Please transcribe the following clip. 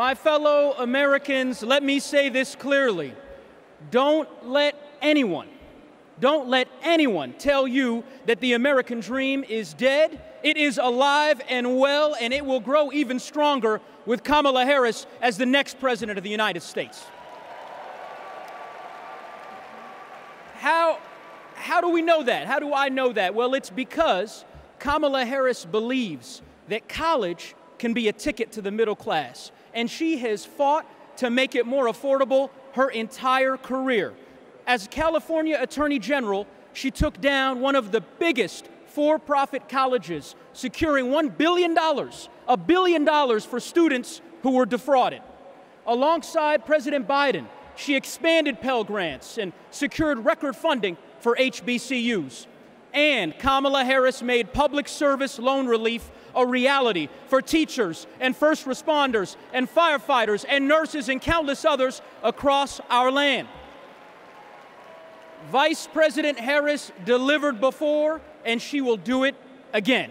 My fellow Americans, let me say this clearly. Don't let anyone tell you that the American dream is dead. It is alive and well, and it will grow even stronger with Kamala Harris as the next president of the United States. How do we know that? How do I know that? Well, it's because Kamala Harris believes that college can be a ticket to the middle class, and she has fought to make it more affordable her entire career. As California Attorney General, she took down one of the biggest for-profit colleges, securing $1 billion, $1 billion for students who were defrauded. Alongside President Biden, she expanded Pell Grants and secured record funding for HBCUs. And Kamala Harris made public service loan relief a reality for teachers and first responders and firefighters and nurses and countless others across our land. Vice President Harris delivered before, and she will do it again.